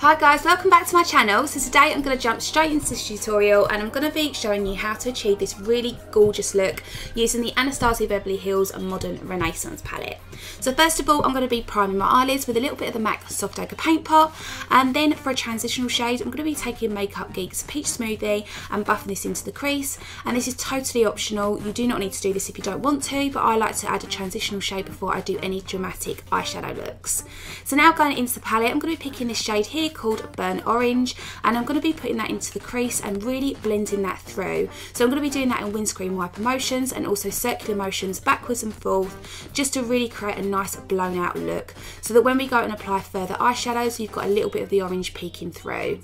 Hi guys, welcome back to my channel. So today I'm going to jump straight into this tutorial and I'm going to be showing you how to achieve this really gorgeous look using the Anastasia Beverly Hills Modern Renaissance Palette. So first of all, I'm going to be priming my eyelids with a little bit of the MAC Soft Ochre Paint Pot, and then for a transitional shade, I'm going to be taking Makeup Geek's Peach Smoothie and buffing this into the crease. And this is totally optional. You do not need to do this if you don't want to, but I like to add a transitional shade before I do any dramatic eyeshadow looks. So now going into the palette, I'm going to be picking this shade here called Burnt Orange, and I'm going to be putting that into the crease and really blending that through. So I'm going to be doing that in windscreen wiper motions and also circular motions backwards and forth, just to really create a nice blown out look, so that when we go and apply further eyeshadows, you've got a little bit of the orange peeking through.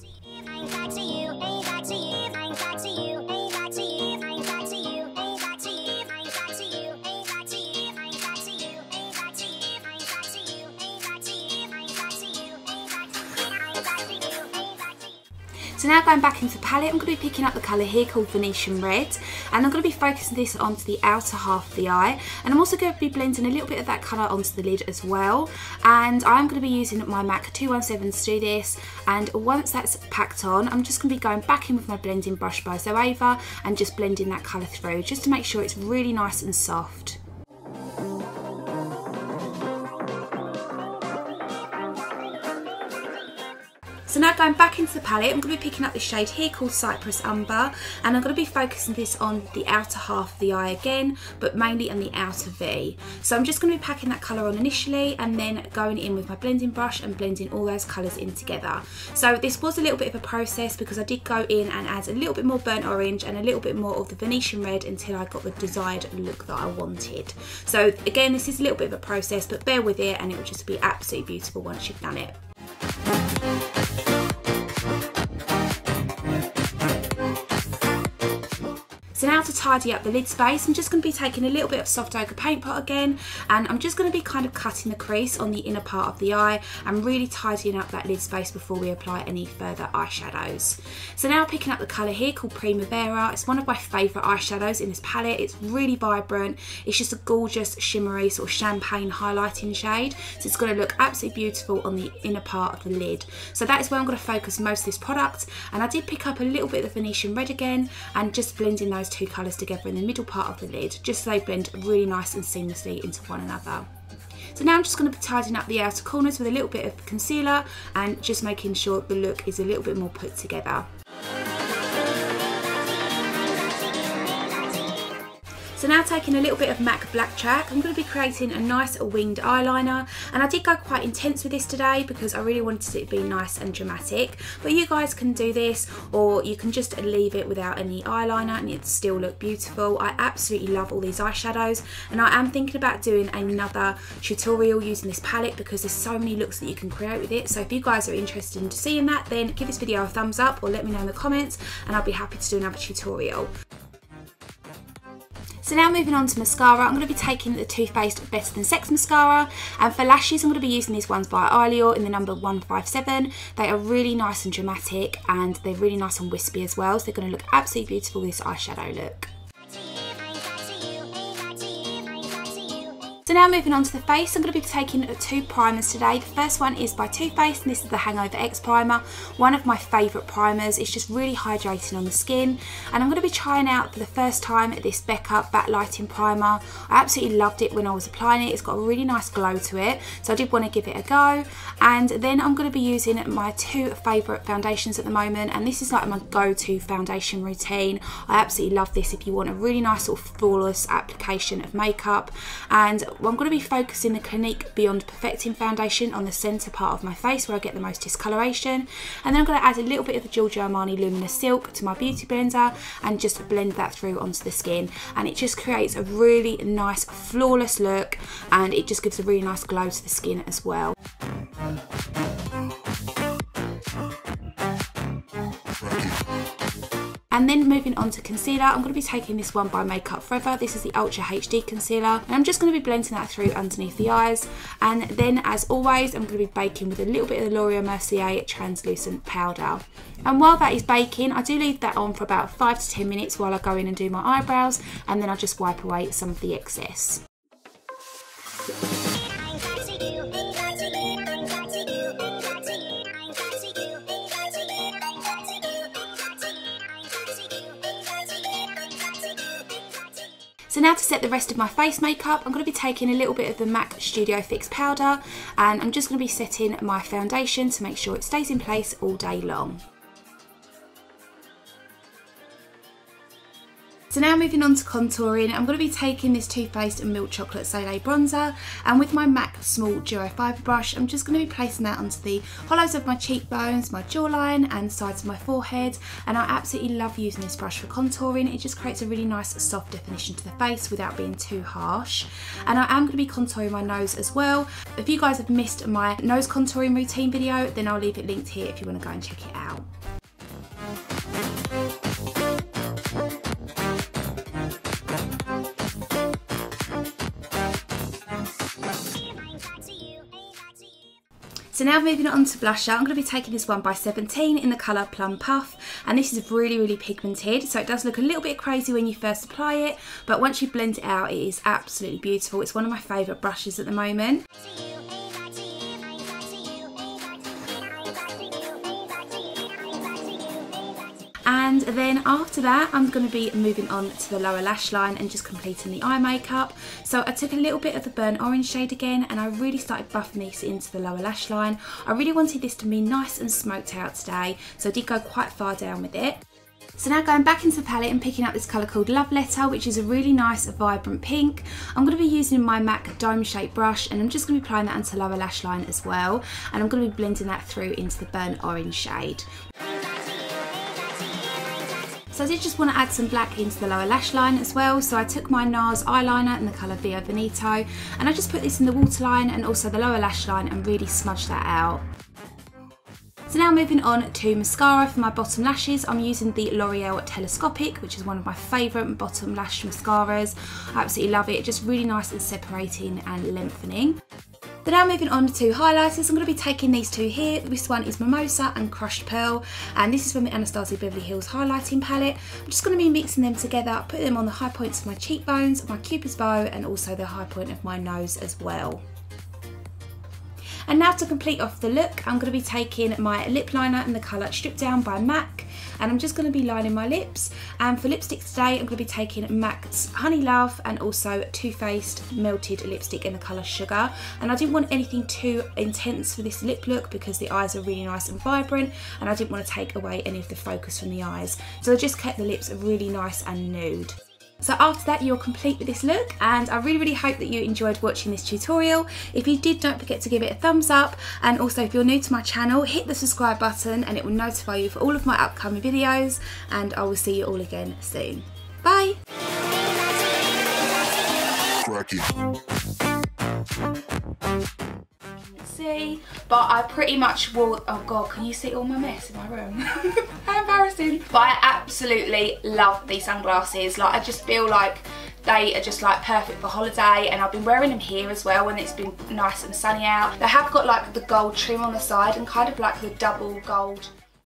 So now going back into the palette, I'm going to be picking up the colour here called Venetian Red, and I'm going to be focusing this onto the outer half of the eye, and I'm also going to be blending a little bit of that colour onto the lid as well. And I'm going to be using my MAC 217s to do this, and once that's packed on, I'm just going to be going back in with my blending brush by Zoeva and just blending that colour through, just to make sure it's really nice and soft. So now going back into the palette, I'm going to be picking up this shade here called Cypress Umber, and I'm going to be focusing this on the outer half of the eye again, but mainly on the outer V. So I'm just going to be packing that colour on initially and then going in with my blending brush and blending all those colours in together. So this was a little bit of a process, because I did go in and add a little bit more burnt orange and a little bit more of the Venetian Red until I got the desired look that I wanted. So again, this is a little bit of a process, but bear with it and it will just be absolutely beautiful once you've done it. So now to tidy up the lid space, I'm just going to be taking a little bit of Soft Ochre Paint Pot again, and I'm just going to be kind of cutting the crease on the inner part of the eye and really tidying up that lid space before we apply any further eyeshadows. So now picking up the colour here called Primavera, it's one of my favourite eyeshadows in this palette. It's really vibrant, it's just a gorgeous shimmery sort of champagne highlighting shade, so it's going to look absolutely beautiful on the inner part of the lid. So that is where I'm going to focus most of this product, and I did pick up a little bit of the Venetian Red again and just blending those two colours together in the middle part of the lid, just so they blend really nice and seamlessly into one another. So now I'm just going to be tidying up the outer corners with a little bit of concealer and just making sure the look is a little bit more put together. So now taking a little bit of MAC Blacktrack, I'm going to be creating a nice winged eyeliner, and I did go quite intense with this today because I really wanted it to be nice and dramatic, but you guys can do this or you can just leave it without any eyeliner and it'd still look beautiful. I absolutely love all these eyeshadows, and I am thinking about doing another tutorial using this palette because there's so many looks that you can create with it. So if you guys are interested in seeing that, then give this video a thumbs up or let me know in the comments and I'll be happy to do another tutorial. So now moving on to mascara, I'm going to be taking the Too Faced Better Than Sex Mascara, and for lashes I'm going to be using these ones by Eylure in the number 157. They are really nice and dramatic, and they're really nice and wispy as well, so they're going to look absolutely beautiful with this eyeshadow look. So now moving on to the face, I'm going to be taking two primers today. The first one is by Too Faced, and this is the Hangover X Primer, one of my favourite primers. It's just really hydrating on the skin, and I'm going to be trying out for the first time this Becca Backlighting Primer. I absolutely loved it when I was applying it. It's got a really nice glow to it, so I did want to give it a go. And then I'm going to be using my two favourite foundations at the moment, and this is like my go-to foundation routine. I absolutely love this if you want a really nice sort of flawless application of makeup. And I'm going to be focusing the Clinique Beyond Perfecting Foundation on the centre part of my face where I get the most discoloration, and then I'm going to add a little bit of the Giorgio Armani Luminous Silk to my Beauty Blender and just blend that through onto the skin, and it just creates a really nice flawless look, and it just gives a really nice glow to the skin as well. And then moving on to concealer, I'm going to be taking this one by Makeup Forever. This is the Ultra HD Concealer, and I'm just going to be blending that through underneath the eyes. And then, as always, I'm going to be baking with a little bit of the Laura Mercier Translucent Powder. And while that is baking, I do leave that on for about 5 to 10 minutes while I go in and do my eyebrows, and then I just wipe away some of the excess. So now to set the rest of my face makeup, I'm going to be taking a little bit of the MAC Studio Fix powder, and I'm just going to be setting my foundation to make sure it stays in place all day long. So now moving on to contouring, I'm going to be taking this Too Faced Milk Chocolate Soleil Bronzer, and with my MAC Small Duo Fiber brush, I'm just going to be placing that onto the hollows of my cheekbones, my jawline and sides of my forehead. And I absolutely love using this brush for contouring. It just creates a really nice soft definition to the face without being too harsh. And I am going to be contouring my nose as well. If you guys have missed my nose contouring routine video, then I'll leave it linked here if you want to go and check it out. So now moving on to blusher, I'm going to be taking this one by 17 in the colour Plum Puff, and this is really, really pigmented, so it does look a little bit crazy when you first apply it, but once you blend it out, it is absolutely beautiful. It's one of my favourite brushes at the moment. And then after that, I'm going to be moving on to the lower lash line and just completing the eye makeup. So I took a little bit of the burnt orange shade again, and I really started buffing this into the lower lash line. I really wanted this to be nice and smoked out today, so I did go quite far down with it. So now going back into the palette and picking up this colour called Love Letter, which is a really nice vibrant pink. I'm going to be using my MAC Dome Shape brush, and I'm just going to be applying that onto the lower lash line as well. And I'm going to be blending that through into the burnt orange shade. So I did just want to add some black into the lower lash line as well, so I took my NARS eyeliner in the colour Via Veneto, and I just put this in the waterline and also the lower lash line and really smudged that out. So now moving on to mascara for my bottom lashes, I'm using the L'Oreal Telescopic, which is one of my favourite bottom lash mascaras. I absolutely love it, just really nice and separating and lengthening. So now moving on to highlighters, I'm going to be taking these two here. This one is Mimosa and Crushed Pearl, and this is from the Anastasia Beverly Hills highlighting palette. I'm just going to be mixing them together, putting them on the high points of my cheekbones, my cupid's bow and also the high point of my nose as well. And now to complete off the look, I'm going to be taking my lip liner in the colour Stripped Down by MAC, and I'm just going to be lining my lips. And for lipstick today, I'm going to be taking MAC's Honey Love and also Too Faced Melted Lipstick in the colour Sugar. And I didn't want anything too intense for this lip look because the eyes are really nice and vibrant, and I didn't want to take away any of the focus from the eyes. So I just kept the lips really nice and nude. So after that, you're complete with this look, and I really, really hope that you enjoyed watching this tutorial. If you did, don't forget to give it a thumbs up, and also if you're new to my channel, hit the subscribe button and it will notify you for all of my upcoming videos, and I will see you all again soon. Bye! See, but I pretty much wore, oh god, can you see all my mess in my room? How embarrassing. But I absolutely love these sunglasses. Like, I just feel like they are just like perfect for holiday, and I've been wearing them here as well when it's been nice and sunny out. They have got like the gold trim on the side and kind of like the double gold